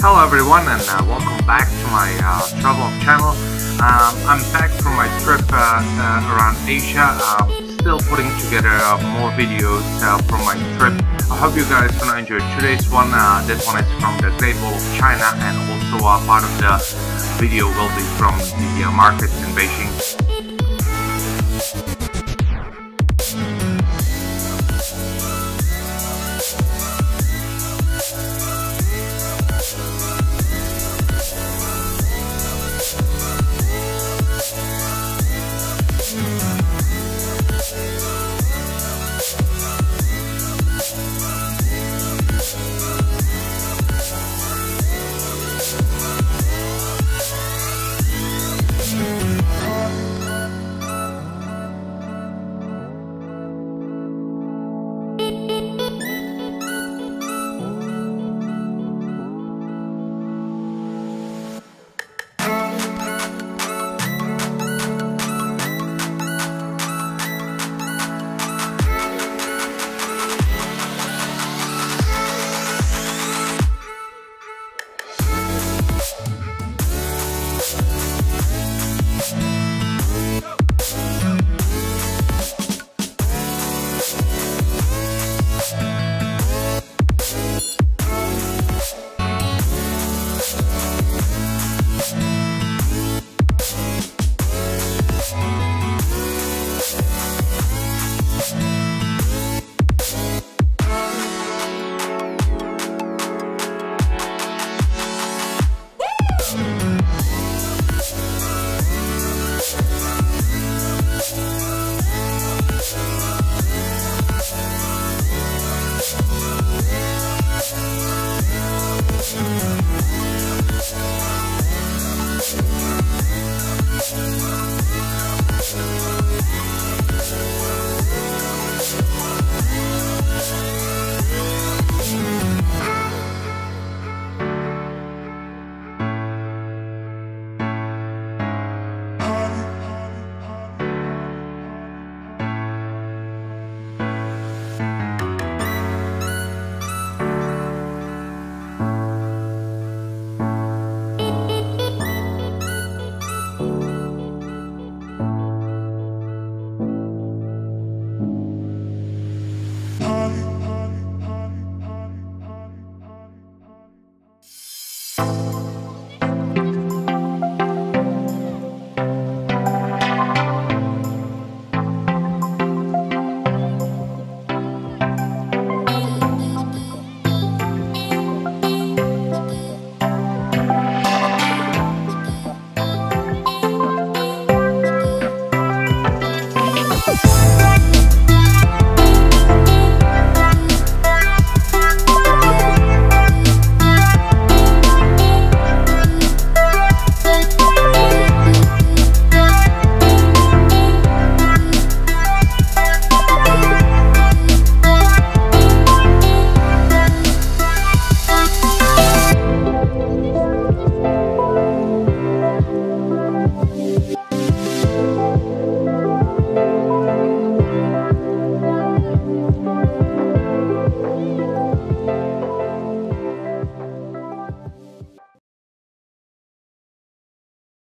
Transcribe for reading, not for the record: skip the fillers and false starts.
Hello everyone, and welcome back to my travel channel. I'm back from my trip around Asia, still putting together more videos from my trip. I hope you guys gonna enjoy today's one. This one is from the Great Wall of China, and also part of the video will be from the markets in Beijing.